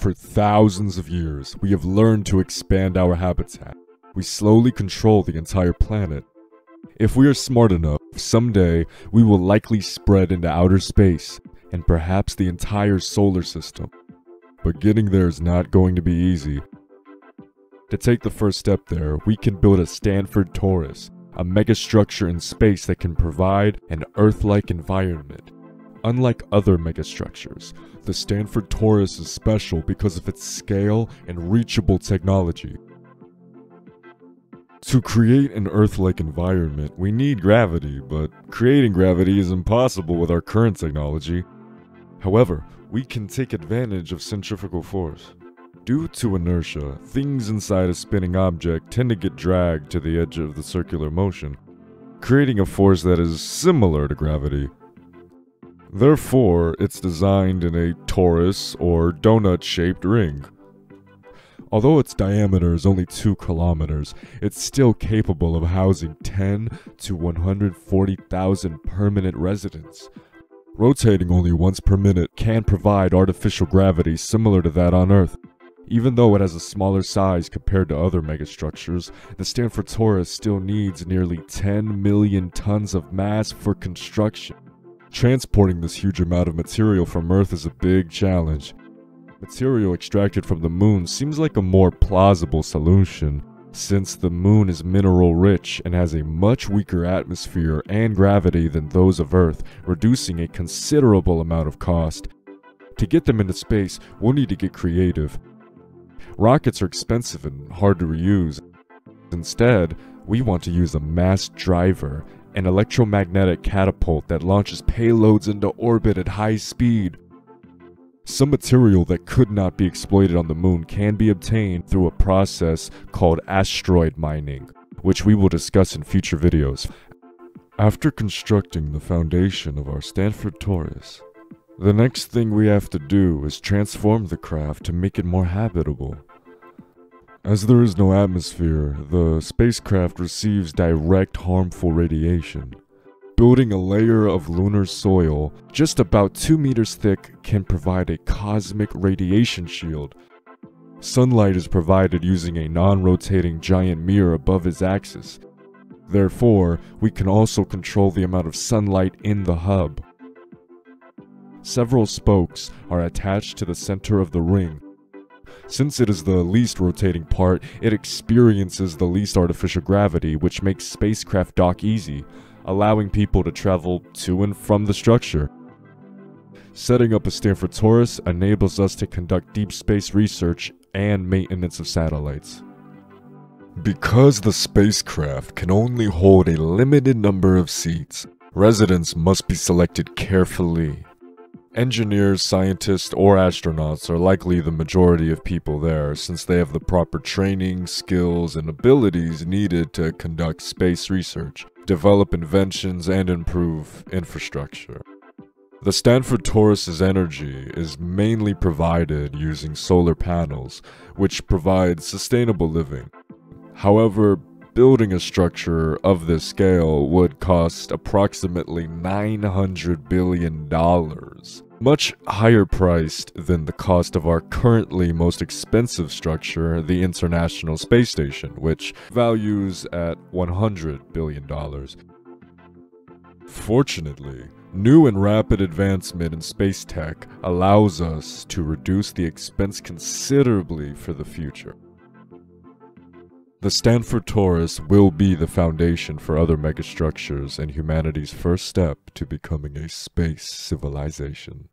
For thousands of years, we have learned to expand our habitat. We slowly control the entire planet. If we are smart enough, someday we will likely spread into outer space and perhaps the entire solar system. But getting there is not going to be easy. To take the first step there, we can build a Stanford Torus, a megastructure in space that can provide an Earth-like environment. Unlike other megastructures, the Stanford Torus is special because of its scale and reachable technology. To create an Earth-like environment, we need gravity, but creating gravity is impossible with our current technology. However, we can take advantage of centrifugal force. Due to inertia, things inside a spinning object tend to get dragged to the edge of the circular motion, creating a force that is similar to gravity. Therefore, it's designed in a torus or donut-shaped ring. Although its diameter is only 2 kilometers, it's still capable of housing 10 to 140,000 permanent residents. Rotating only once per minute can provide artificial gravity similar to that on Earth. Even though it has a smaller size compared to other megastructures, the Stanford Torus still needs nearly 10 million tons of mass for construction. Transporting this huge amount of material from Earth is a big challenge. Material extracted from the moon seems like a more plausible solution, since the moon is mineral rich and has a much weaker atmosphere and gravity than those of Earth, reducing a considerable amount of cost. To get them into space, we'll need to get creative. Rockets are expensive and hard to reuse. Instead, we want to use a mass driver, an electromagnetic catapult that launches payloads into orbit at high speed. Some material that could not be exploited on the moon can be obtained through a process called asteroid mining, which we will discuss in future videos. After constructing the foundation of our Stanford Torus, the next thing we have to do is transform the craft to make it more habitable. As there is no atmosphere, the spacecraft receives direct harmful radiation. Building a layer of lunar soil, just about 2 meters thick, can provide a cosmic radiation shield. Sunlight is provided using a non-rotating giant mirror above its axis. Therefore, we can also control the amount of sunlight in the hub. Several spokes are attached to the center of the ring. Since it is the least rotating part, it experiences the least artificial gravity, which makes spacecraft dock easy, allowing people to travel to and from the structure. Setting up a Stanford Torus enables us to conduct deep space research and maintenance of satellites. Because the spacecraft can only hold a limited number of seats, residents must be selected carefully. Engineers, scientists, or astronauts are likely the majority of people there, since they have the proper training, skills, and abilities needed to conduct space research, develop inventions, and improve infrastructure. The Stanford Torus's energy is mainly provided using solar panels, which provides sustainable living. However, building a structure of this scale would cost approximately $900 billion, much higher priced than the cost of our currently most expensive structure, the International Space Station, which values at $100 billion. Fortunately, new and rapid advancement in space tech allows us to reduce the expense considerably for the future. The Stanford Torus will be the foundation for other megastructures and humanity's first step to becoming a space civilization.